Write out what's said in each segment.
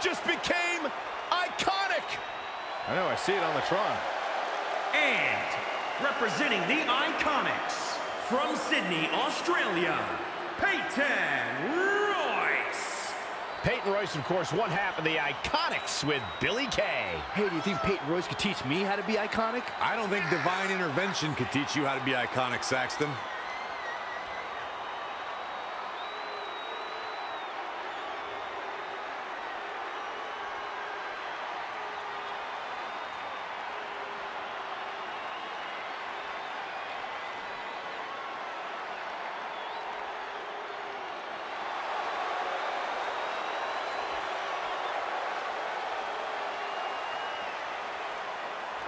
It just became iconic. I know, I see it on the Tron. And representing the Iconics from Sydney, Australia, Peyton Royce. Peyton Royce, of course, one half of the Iconics with Billy Kay. Hey, do you think Peyton Royce could teach me how to be iconic? I don't think divine intervention could teach you how to be iconic, Saxton.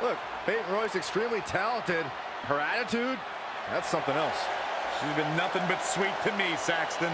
Look, Peyton Royce, extremely talented. Her attitude, that's something else. She's been nothing but sweet to me, Saxton.